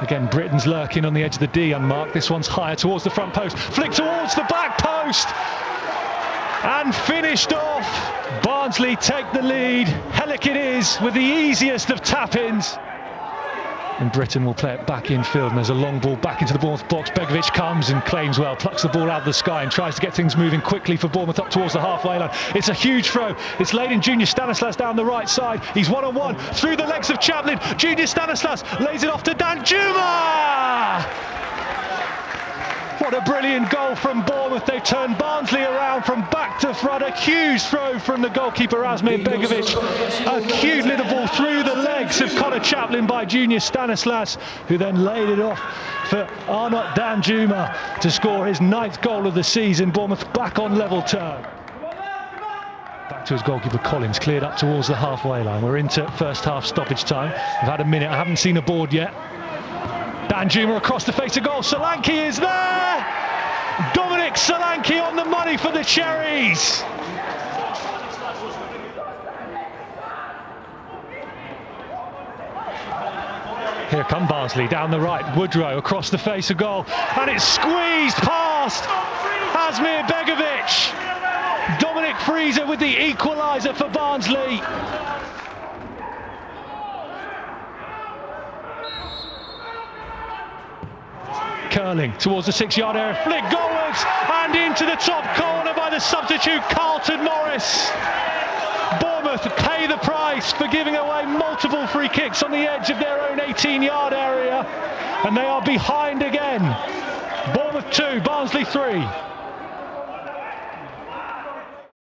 Again, Britain's lurking on the edge of the D, unmarked. This one's higher towards the front post. Flick towards the back post. And finished off. Barnsley take the lead. Hellick it is with the easiest of tap-ins. And Britain will play it back infield, and there's a long ball back into the Bournemouth box. Begović comes and claims well, plucks the ball out of the sky and tries to get things moving quickly for Bournemouth up towards the halfway line. It's a huge throw. It's laid in Junior Stanislas down the right side. He's one-on-one through the legs of Chaplin. Junior Stanislas lays it off to Danjuma! What a brilliant goal from Bournemouth. They've turned Barnsley around from back to front. A huge throw from the goalkeeper Asmir Begović. A cute little ball through the legs of Conor Chaplin by Junior Stanislas, who then laid it off for Arnaut Danjuma to score his 9th goal of the season. Bournemouth back on level term. Back to his goalkeeper Collins, cleared up towards the halfway line. We're into first half stoppage time. We've had a minute, I haven't seen a board yet. Danjuma across the face of goal, Solanke is there! Dominic Solanke on the money for the Cherries! Here come Barnsley down the right, Woodrow across the face of goal, and it's squeezed past Asmir Begović. Dominik Frieser with the equaliser for Barnsley. Curling towards the 6-yard area, flick goalwards and into the top corner by the substitute Carlton Morris. Bournemouth pay the price for giving away multiple free kicks on the edge of their own 18-yard area, and they are behind again. Bournemouth 2, Barnsley 3.